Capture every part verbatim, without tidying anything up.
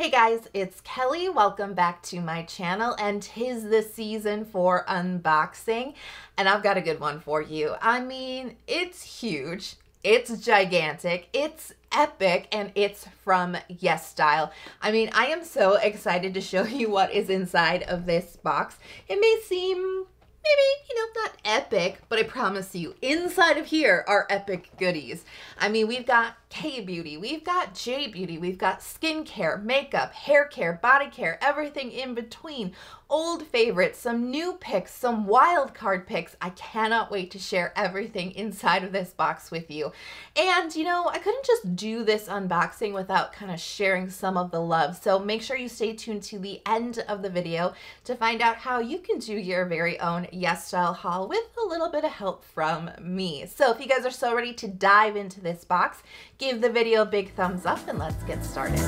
Hey guys, it's Kelly. Welcome back to my channel, and 'tis the season for unboxing, and I've got a good one for you. I mean, it's huge, it's gigantic, it's epic, and it's from YesStyle. I mean, I am so excited to show you what is inside of this box. It may seem maybe, you know, not epic, but I promise you, inside of here are epic goodies. I mean, we've got K-beauty, we've got J-beauty, we've got skincare, makeup, hair care, body care, everything in between, old favorites, some new picks, some wild card picks. I cannot wait to share everything inside of this box with you. And, you know, I couldn't just do this unboxing without kind of sharing some of the love, so make sure you stay tuned to the end of the video to find out how you can do your very own YesStyle haul with a little bit of help from me. So if you guys are so ready to dive into this box, give the video a big thumbs up and let's get started.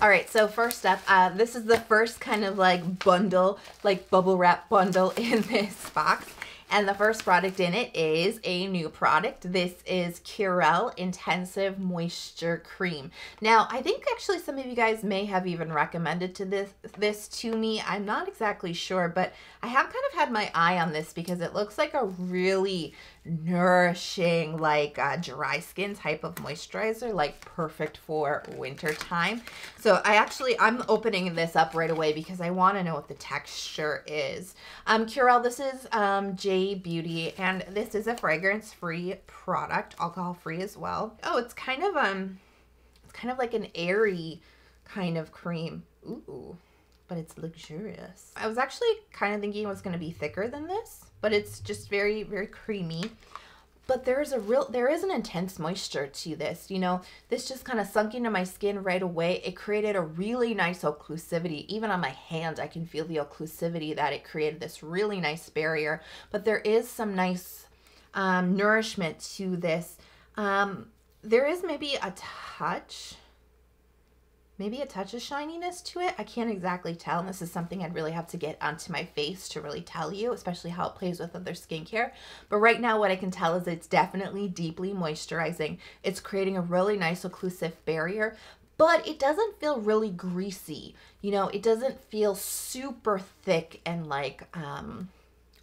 All right, so first up, uh, this is the first kind of like bundle, like bubble wrap bundle in this box. And the first product in it is a new product. This is Curel Intensive Moisture Cream. Now, I think actually some of you guys may have even recommended to this, this to me. I'm not exactly sure, but I have kind of had my eye on this because it looks like a really nourishing, like uh, dry skin type of moisturizer, like perfect for winter time. So I actually, I'm opening this up right away because I want to know what the texture is. Um, Curel, this is um, J-Beauty, and this is a fragrance-free product, alcohol-free as well. Oh, it's kind of, um, it's kind of like an airy kind of cream. Ooh, but it's luxurious. I was actually kind of thinking it was going to be thicker than this, but it's just very, very creamy. But there is a real, there is an intense moisture to this, you know. This just kind of sunk into my skin right away. It created a really nice occlusivity. Even on my hand, I can feel the occlusivity that it created, this really nice barrier. But there is some nice um, nourishment to this. Um, there is maybe a touch, maybe a touch of shininess to it. I can't exactly tell, and this is something I'd really have to get onto my face to really tell you, especially how it plays with other skincare. But right now what I can tell is it's definitely deeply moisturizing. It's creating a really nice occlusive barrier, but it doesn't feel really greasy. You know, it doesn't feel super thick and like um,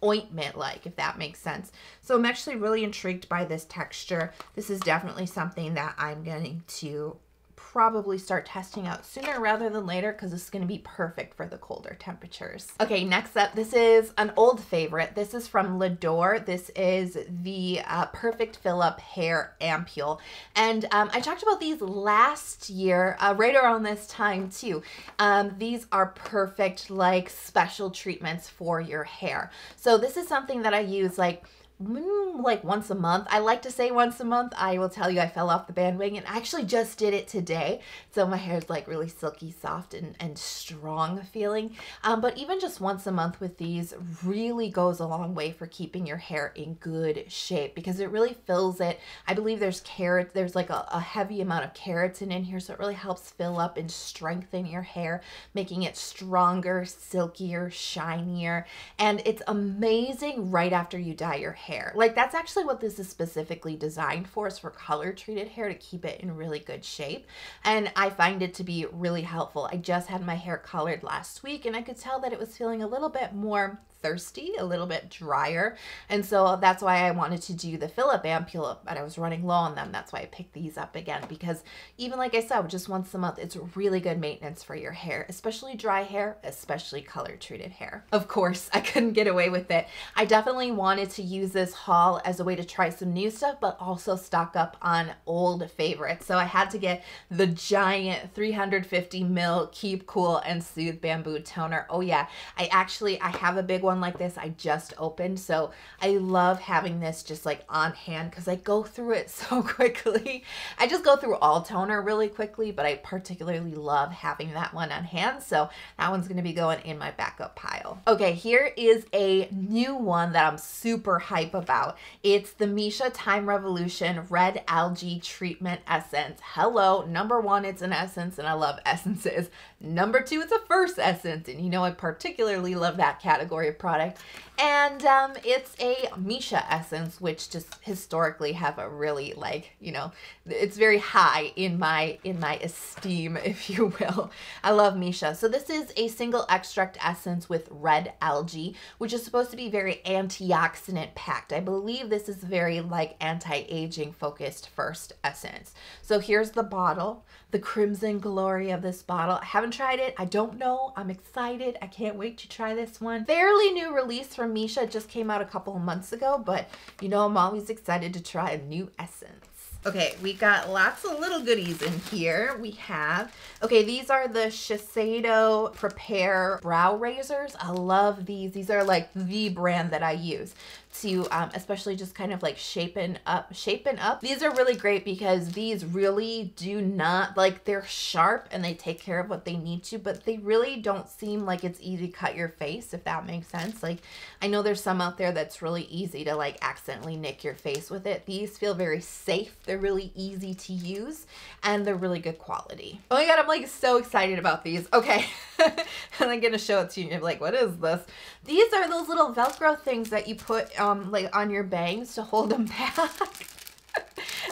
ointment-like, if that makes sense. So I'm actually really intrigued by this texture. This is definitely something that I'm going to probably start testing out sooner rather than later because it's going to be perfect for the colder temperatures. Okay, next up, this is an old favorite. This is from Lador. This is the uh, Perfect Fill Up Hair Ampule. And um, I talked about these last year, uh, right around this time too. Um, these are perfect, like, special treatments for your hair. So this is something that I use, like, like once a month. I like to say once a month. I will tell you I fell off the bandwagon and I actually just did it today. So my hair is like really silky, soft, and, and strong feeling. Um, but even just once a month with these really goes a long way for keeping your hair in good shape because it really fills it. I believe there's keratin, there's like a, a heavy amount of keratin in here. So it really helps fill up and strengthen your hair, making it stronger, silkier, shinier. And it's amazing right after you dye your hair. Hair. Like, that's actually what this is specifically designed for, is for color treated hair, to keep it in really good shape. And I find it to be really helpful. I just had my hair colored last week and I could tell that it was feeling a little bit more thirsty, a little bit drier. And so that's why I wanted to do the fill up ampule, but I was running low on them. That's why I picked these up again, because even like I said, just once a month, it's really good maintenance for your hair, especially dry hair, especially color treated hair. Of course, I couldn't get away with it. I definitely wanted to use this haul as a way to try some new stuff, but also stock up on old favorites. So I had to get the giant three hundred fifty mil Keep Cool and Soothe Bamboo Toner. Oh yeah, I actually, I have a big one like this I just opened, so I love having this just like on hand because I go through it so quickly. I just go through all toner really quickly, but I particularly love having that one on hand, so that one's going to be going in my backup pile. Okay, here is a new one that I'm super hype about. It's the Missha Time Revolution Red Algae Treatment Essence. Hello, number one, it's an essence and I love essences. Number two, it's a first essence, and you know I particularly love that category of product. And um, it's a Missha essence, which just historically have a really like, you know, it's very high in my in my esteem, if you will. I love Missha. So this is a single extract essence with red algae, which is supposed to be very antioxidant packed. I believe this is very like anti-aging focused first essence. So here's the bottle, the crimson glory of this bottle. I haven't tried it. I don't know. I'm excited. I can't wait to try this one. Fairly new release from Missha. It just came out a couple of months ago, but you know, I'm always excited to try a new essence. Okay, we got lots of little goodies in here. We have, okay, these are the Shiseido Prepare Brow Razors. I love these. These are like the brand that I use to um, especially just kind of like shapen up, shapen up. These are really great because these really do not, like they're sharp and they take care of what they need to, but they really don't seem like it's easy to cut your face, if that makes sense. Like I know there's some out there that's really easy to like accidentally nick your face with it. These feel very safe. They're They're really easy to use and they're really good quality. Oh my God, I'm like so excited about these. Okay, and I'm gonna show it to you and you're like, what is this? These are those little Velcro things that you put um, like on your bangs to hold them back.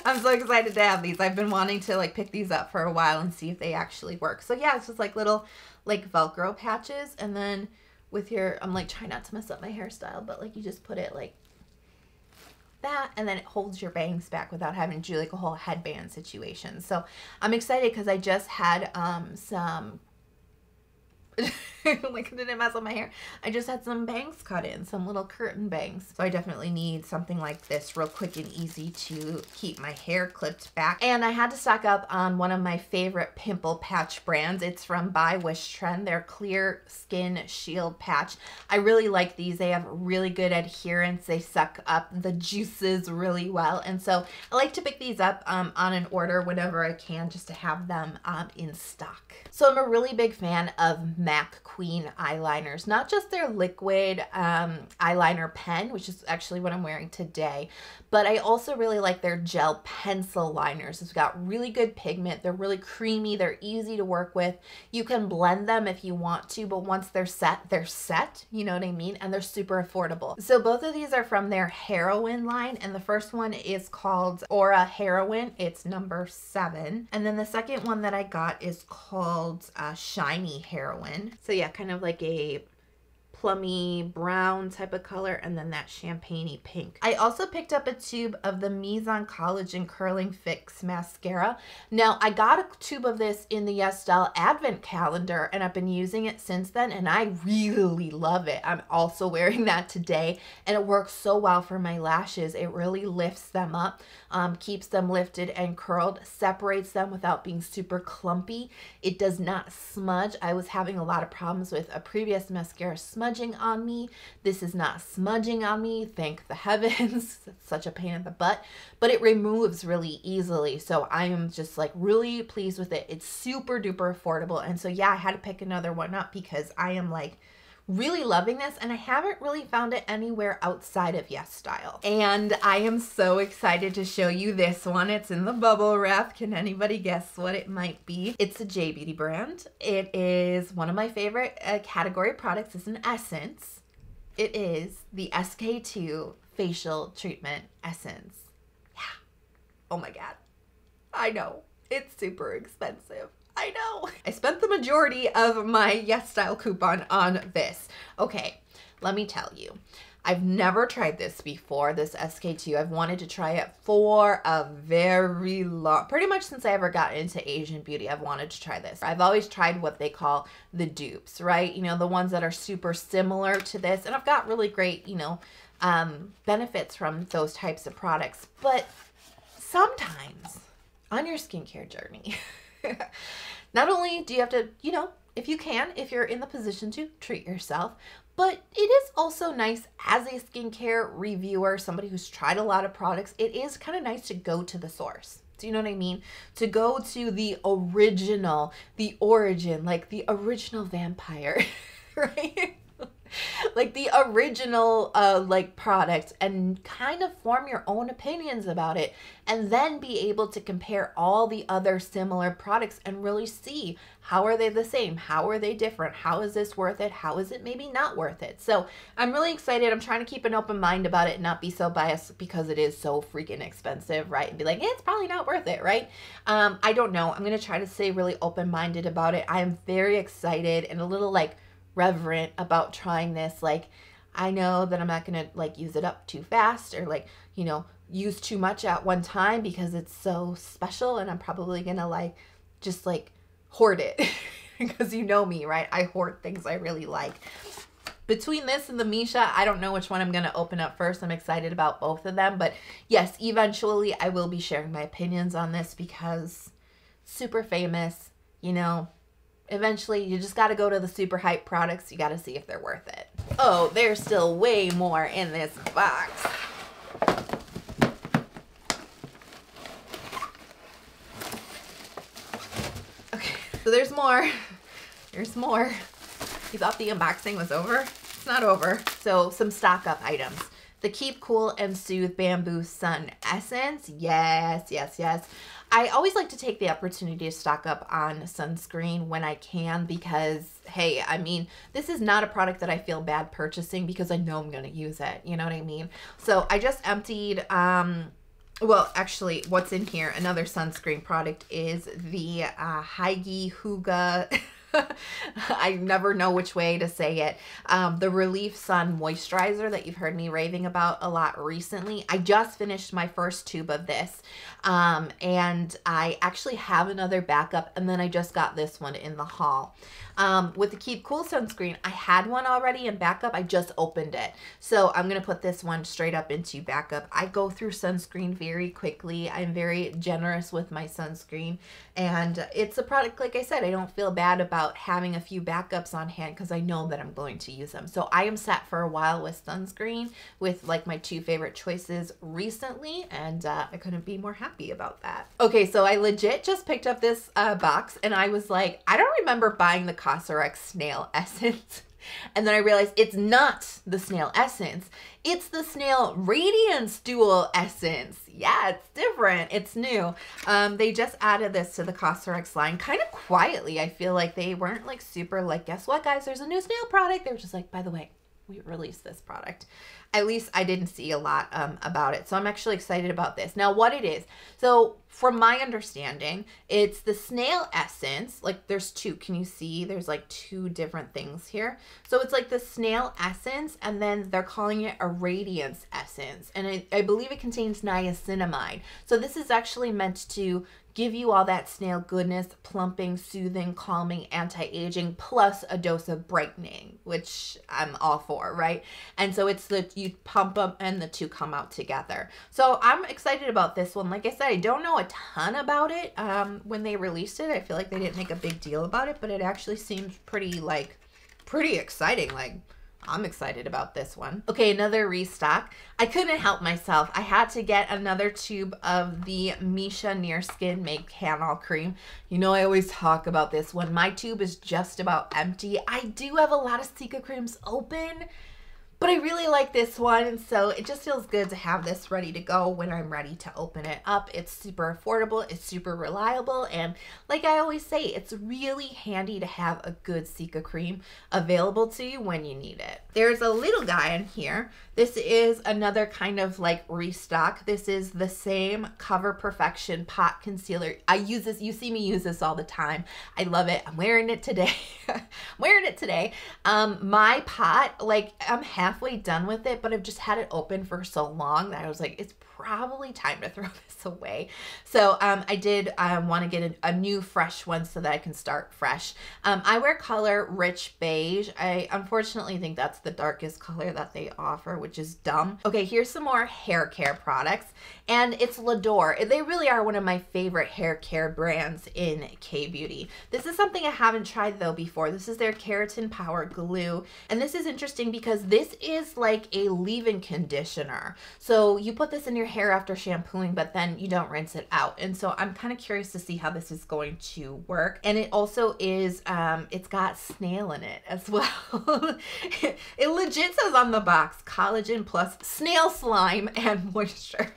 I'm so excited to have these. I've been wanting to like pick these up for a while and see if they actually work. So yeah, it's just like little like Velcro patches, and then with your, I'm like trying not to mess up my hairstyle, but like you just put it like that, and then it holds your bangs back without having to do like a whole headband situation. So I'm excited because I just had um some like did it mess up my hair? I just had some bangs cut in, some little curtain bangs. So I definitely need something like this real quick and easy to keep my hair clipped back. And I had to stock up on one of my favorite pimple patch brands. It's from by Wishtrend. They're Clear Skin Shield Patch. I really like these. They have really good adherence. They suck up the juices really well. And so I like to pick these up um, on an order whenever I can just to have them um, in stock. So I'm a really big fan of Macqueen eyeliners, not just their liquid um, eyeliner pen, which is actually what I'm wearing today, but I also really like their gel pencil liners. It's got really good pigment. They're really creamy. They're easy to work with. You can blend them if you want to, but once they're set, they're set. You know what I mean? And they're super affordable. So both of these are from their Heroin line, and the first one is called Aura Heroin. It's number seven. And then the second one that I got is called uh, Shiny Heroin. So yeah, kind of like a plummy brown type of color, and then that champagne-y pink. I also picked up a tube of the Mison Collagen Curling Fix Mascara. Now, I got a tube of this in the YesStyle Advent Calendar, and I've been using it since then, and I really love it. I'm also wearing that today, and it works so well for my lashes. It really lifts them up, um, keeps them lifted and curled, separates them without being super clumpy. It does not smudge. I was having a lot of problems with a previous mascara smudge on me. This is not smudging on me, thank the heavens. It's such a pain in the butt, but it removes really easily. So I am just like really pleased with it. It's super duper affordable. And so yeah, I had to pick another one up because I am like really loving this, and I haven't really found it anywhere outside of YesStyle. And I am so excited to show you this one. It's in the bubble wrap. Can anybody guess what it might be? It's a J-Beauty brand. It is one of my favorite uh, category products. It's an essence. It is the S K two Facial Treatment Essence. Yeah. Oh my God. I know. It's super expensive. I know. I spent the majority of my YesStyle coupon on this. Okay, let me tell you. I've never tried this before, this S K two. I've wanted to try it for a very long, pretty much since I ever got into Asian beauty, I've wanted to try this. I've always tried what they call the dupes, right? You know, the ones that are super similar to this. And I've got really great, you know, um, benefits from those types of products. But sometimes on your skincare journey, not only do you have to, you know, if you can, if you're in the position to treat yourself, but it is also nice as a skincare reviewer, somebody who's tried a lot of products, it is kind of nice to go to the source. Do you know what I mean? To go to the original, the origin, like the original vampire, right? like the original uh, like products and kind of form your own opinions about it, and then be able to compare all the other similar products and really see, how are they the same? How are they different? How is this worth it? How is it maybe not worth it? So I'm really excited. I'm trying to keep an open mind about it and not be so biased because it is so freaking expensive, right? And be like, eh, it's probably not worth it, right? Um, I don't know. I'm going to try to stay really open-minded about it. I am very excited and a little like reverent about trying this. Like, I know that I'm not going to like use it up too fast or like, you know, use too much at one time because it's so special, and I'm probably going to like just like hoard it because you know me, right? I hoard things I really like. Between this and the Missha, I don't know which one I'm going to open up first. I'm excited about both of them, but yes, eventually I will be sharing my opinions on this because super famous, you know, eventually you just got to go to the super hype products. You got to see if they're worth it. Oh, there's still way more in this box. So there's more, there's more. You thought the unboxing was over? It's not over. So some stock up items. The Keep Cool and Soothe Bamboo Sun Essence. Yes, yes, yes. I always like to take the opportunity to stock up on sunscreen when I can because, hey, I mean, this is not a product that I feel bad purchasing because I know I'm gonna use it. You know what I mean? So I just emptied, um, well, actually, what's in here, another sunscreen product is the uh, Hyggee Hygge. I never know which way to say it. Um, the Relief Sun Moisturizer that you've heard me raving about a lot recently. I just finished my first tube of this, um, and I actually have another backup, and then I just got this one in the haul. Um, with the Keep Cool sunscreen, I had one already in backup. I just opened it. So I'm going to put this one straight up into backup. I go through sunscreen very quickly. I'm very generous with my sunscreen, and it's a product, like I said, I don't feel bad about having a few backups on hand because I know that I'm going to use them. So I am set for a while with sunscreen, with like my two favorite choices recently, and uh, I couldn't be more happy about that. Okay, so I legit just picked up this uh, box, and I was like, I don't remember buying the C O S R X Snail Essence. And then I realized it's not the Snail Essence. It's the Snail Radiance Dual Essence. Yeah, it's different. It's new. Um, they just added this to the C O S R X line kind of quietly. I feel like they weren't like super like, guess what, guys, there's a new Snail product. They were just like, by the way, we released this product. At least I didn't see a lot um, about it. So I'm actually excited about this. Now what it is, so from my understanding, it's the Snail Essence. Like there's two, can you see? There's like two different things here. So it's like the Snail Essence, and then they're calling it a Radiance Essence. And I, I believe it contains niacinamide. So this is actually meant to give you all that snail goodness, plumping, soothing, calming, anti-aging, plus a dose of brightening, which I'm all for, right? And so it's the, you pump them and the two come out together. So I'm excited about this one. Like I said, I don't know a ton about it. Um, when they released it, I feel like they didn't make a big deal about it, but it actually seems pretty like, pretty exciting. Like, I'm excited about this one. Okay, another restock. I couldn't help myself. I had to get another tube of the Missha Near Skin Make Cannel Cream. You know, I always talk about this one. My tube is just about empty. I do have a lot of Sika creams open, but I really like this one, so it just feels good to have this ready to go when I'm ready to open it up. It's super affordable, it's super reliable, and like I always say, it's really handy to have a good Sika cream available to you when you need it. There's a little guy in here. This is another kind of like restock. This is the same Cover Perfection Pot Concealer. I use this, you see me use this all the time. I love it. I'm wearing it today. I'm wearing it today. Um, my pot, like I'm happy halfway done with it, but I've just had it open for so long that I was like, it's probably time to throw this away. So um, I did um, want to get a, a new fresh one so that I can start fresh. Um, I wear color Rich Beige. I unfortunately think that's the darkest color that they offer, which is dumb. Okay, here's some more hair care products, and it's Lador. They really are one of my favorite hair care brands in K-beauty. This is something I haven't tried though before. This is their Keratin Power Glue, and this is interesting because this is like a leave-in conditioner. So you put this in your hair after shampooing, but then you don't rinse it out. And so I'm kind of curious to see how this is going to work. And it also is, um, it's got snail in it as well. It legit says on the box, collagen plus snail slime and moisture.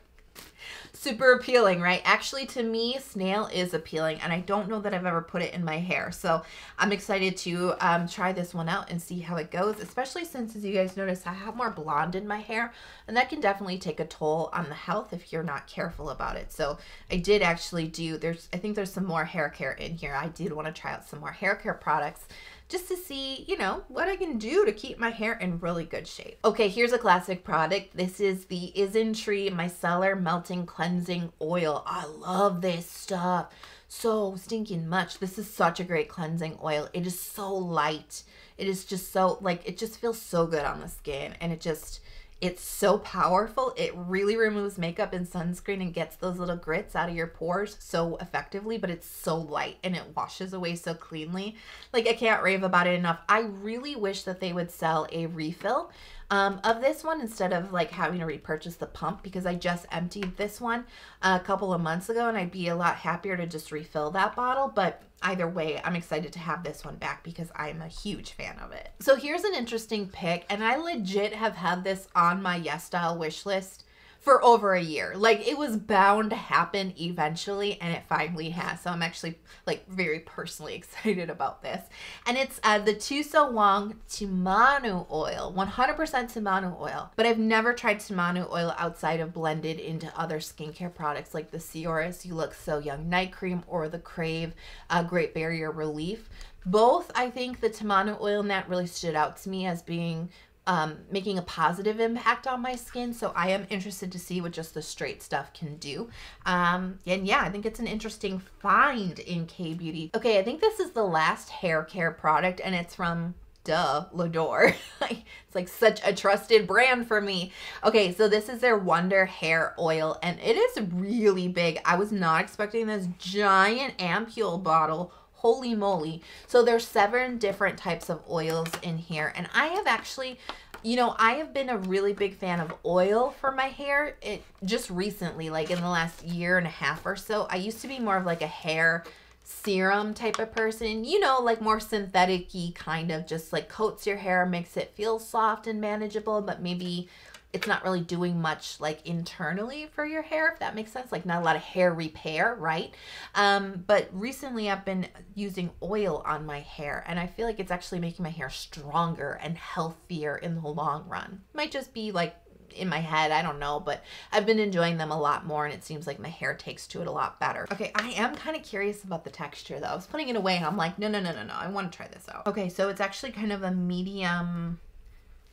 Super appealing, right? Actually, to me, snail is appealing, and I don't know that I've ever put it in my hair. So I'm excited to um, try this one out and see how it goes, especially since, as you guys notice, I have more blonde in my hair, and that can definitely take a toll on the health if you're not careful about it. So I did actually do, there's, I think there's some more hair care in here. I did want to try out some more hair care products just to see, you know, what I can do to keep my hair in really good shape. Okay, here's a classic product. This is the Isntree Micellar Melting Cleansing Oil. I love this stuff so stinking much. This is such a great cleansing oil. It is so light. It is just so, like, it just feels so good on the skin, and it just, it's so powerful. It really removes makeup and sunscreen and gets those little grits out of your pores so effectively, but it's so light and it washes away so cleanly. Like, I can't rave about it enough. I really wish that they would sell a refill um, of this one instead of like having to repurchase the pump, because I just emptied this one a couple of months ago and I'd be a lot happier to just refill that bottle. But either way, I'm excited to have this one back because I'm a huge fan of it. So here's an interesting pick, and I legit have had this on my YesStyle wish list for over a year. Like, it was bound to happen eventually, and it finally has. So I'm actually, like, very personally excited about this. And it's uh, the Tosowoong Timanu oil, one hundred percent Timanu oil. But I've never tried Timanu oil outside of blended into other skincare products like the Sioris You Look So Young Night Cream or the Crave uh, Great Barrier Relief. Both, I think the Timanu oil and that really stood out to me as being Um, making a positive impact on my skin. So I am interested to see what just the straight stuff can do. Um, and yeah, I think it's an interesting find in K-beauty. Okay, I think this is the last hair care product, and it's from, duh, Lador. It's like such a trusted brand for me. Okay, so this is their Wonder Hair Oil, and it is really big. I was not expecting this giant ampule bottle. Holy moly. So there's seven different types of oils in here. And I have actually, you know, I have been a really big fan of oil for my hair. It just recently, like in the last year and a half or so, I used to be more of like a hair serum type of person, you know, like more synthetic-y kind of, just like coats your hair, makes it feel soft and manageable, but maybe it's not really doing much like internally for your hair, if that makes sense. Like, not a lot of hair repair, right? Um, but recently I've been using oil on my hair, and I feel like it's actually making my hair stronger and healthier in the long run. Might just be like in my head, I don't know, but I've been enjoying them a lot more, and it seems like my hair takes to it a lot better. Okay, I am kind of curious about the texture though. I was putting it away and I'm like, no, no, no, no, no, I want to try this out. Okay, so it's actually kind of a medium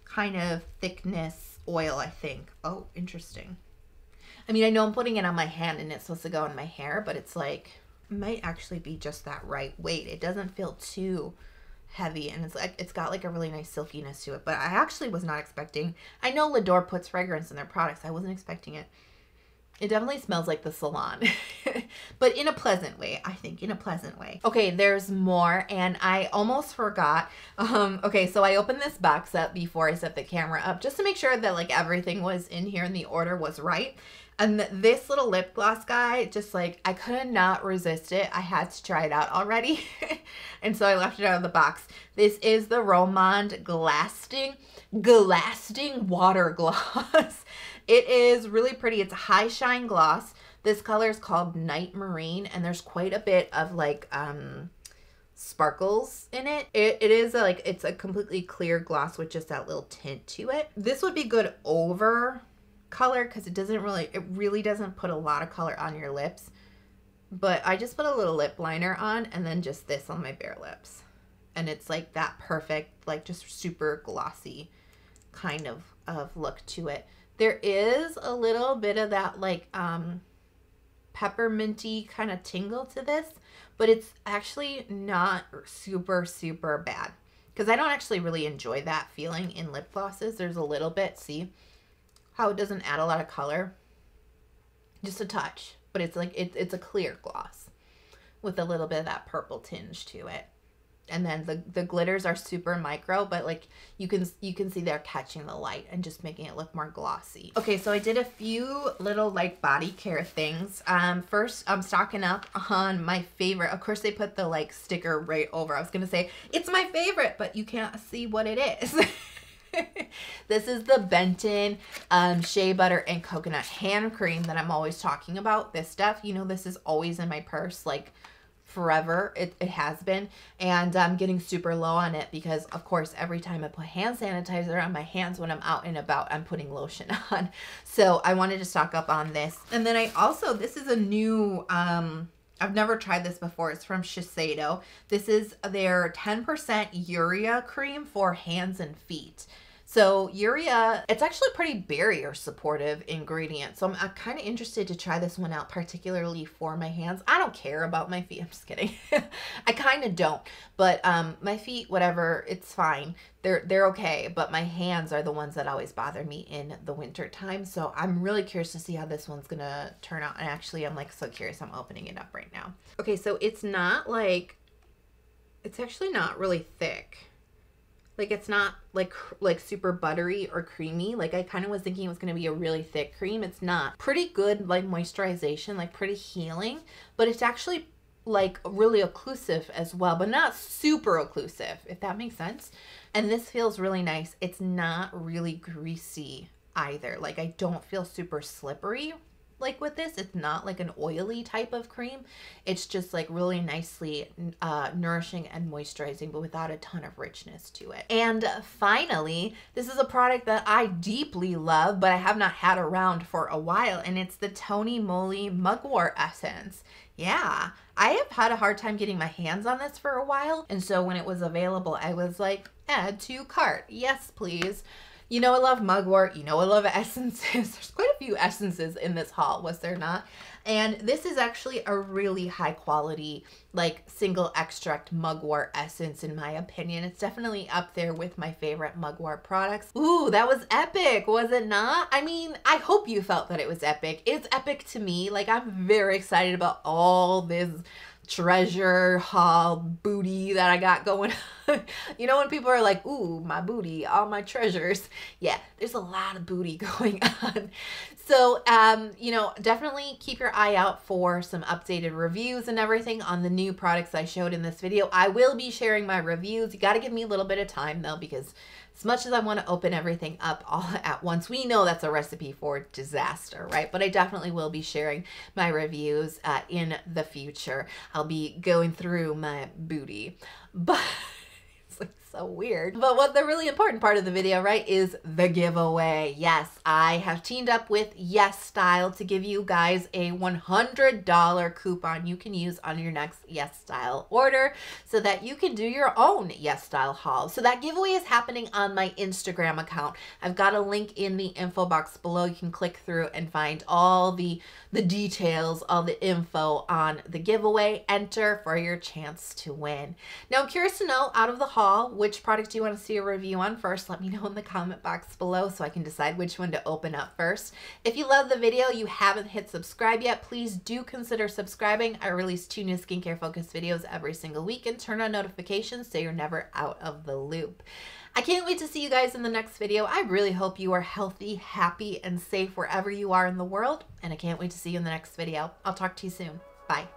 kind of thickness oil, I think. Oh, interesting. I mean, I know I'm putting it on my hand and it's supposed to go in my hair, but it's like, it might actually be just that right weight. It doesn't feel too heavy, and it's like, it's got like a really nice silkiness to it, but I actually was not expecting. I know Lador puts fragrance in their products. I wasn't expecting it. It definitely smells like the salon, but in a pleasant way, I think, in a pleasant way. Okay, there's more, and I almost forgot. Um, okay, so I opened this box up before I set the camera up just to make sure that like everything was in here and the order was right. And this little lip gloss guy, just like, I could not resist it. I had to try it out already. And so I left it out of the box. This is the Romand Glasting, Glasting Water Gloss. It is really pretty. It's a high shine gloss. This color is called Night Marine, and there's quite a bit of like um, sparkles in it. It, it is a, like, it's a completely clear gloss with just that little tint to it. This would be good over color because it doesn't really, it really doesn't put a lot of color on your lips. But I just put a little lip liner on and then just this on my bare lips. And it's like that perfect, like just super glossy kind of, of look to it. There is a little bit of that like um, pepperminty kind of tingle to this, but it's actually not super, super bad because I don't actually really enjoy that feeling in lip glosses. There's a little bit, see how it doesn't add a lot of color, just a touch, but it's like, it, it's a clear gloss with a little bit of that purple tinge to it. and then the the glitters are super micro, but like you can you can see they're catching the light and just making it look more glossy. Okay, so I did a few little like body care things. Um, first, I'm stocking up on my favorite. Of course, they put the like sticker right over. I was gonna say it's my favorite, but you can't see what it is. This is the Benton um, Shea Butter and Coconut Hand Cream that I'm always talking about. This stuff, you know, this is always in my purse, like forever. It, it has been. And I'm getting super low on it because, of course, every time I put hand sanitizer on my hands when I'm out and about, I'm putting lotion on. So I wanted to stock up on this. And then I also, this is a new... Um, I've never tried this before. It's from Shiseido. This is their ten percent urea cream for hands and feet. So urea, it's actually a pretty barrier supportive ingredient. So I'm, I'm kind of interested to try this one out, particularly for my hands. I don't care about my feet. I'm just kidding. I kind of don't, but um, my feet, whatever, it's fine. They're, they're okay, but my hands are the ones that always bother me in the winter time. So I'm really curious to see how this one's gonna turn out. And actually, I'm like so curious. I'm opening it up right now. Okay, so it's not like, it's actually not really thick. Like it's not like like super buttery or creamy. Like I kind of was thinking it was going to be a really thick cream. It's not. Pretty good like moisturization, like pretty healing, but it's actually like really occlusive as well, but not super occlusive, if that makes sense. And this feels really nice. It's not really greasy either. Like I don't feel super slippery like with this. It's not like an oily type of cream. It's just like really nicely uh, nourishing and moisturizing, but without a ton of richness to it. And finally, this is a product that I deeply love, but I have not had around for a while, and it's the Tony Moly Mugwort Essence. Yeah, I have had a hard time getting my hands on this for a while, and so when it was available, I was like, add to cart. Yes, please. You know I love mugwort, you know I love essences. There's quite a few essences in this haul, was there not? And this is actually a really high quality, like single extract mugwort essence in my opinion. It's definitely up there with my favorite mugwort products. Ooh, that was epic, was it not? I mean, I hope you felt that it was epic. It's epic to me. Like I'm very excited about all this treasure haul booty that I got going on. You know when people are like, ooh, my booty, all my treasures. Yeah, there's a lot of booty going on. So, um, you know, definitely keep your eye out for some updated reviews and everything on the new products I showed in this video. I will be sharing my reviews. You got to give me a little bit of time though, because as much as I want to open everything up all at once, we know that's a recipe for disaster, right? But I definitely will be sharing my reviews uh, in the future. I'll be going through my booty, but it's like so weird. But what the really important part of the video, right, is the giveaway. Yes, I have teamed up with YesStyle to give you guys a one hundred dollar coupon you can use on your next YesStyle order so that you can do your own YesStyle haul. So that giveaway is happening on my Instagram account. I've got a link in the info box below. You can click through and find all the, the details, all the info on the giveaway. Enter for your chance to win. Now, I'm curious to know, out of the haul, which product do you want to see a review on first? Let me know in the comment box below so I can decide which one to open up first. If you love the video, you haven't hit subscribe yet, please do consider subscribing. I release two new skincare focused videos every single week, and turn on notifications so you're never out of the loop. I can't wait to see you guys in the next video. I really hope you are healthy, happy, and safe wherever you are in the world, and I can't wait to see you in the next video. I'll talk to you soon. Bye.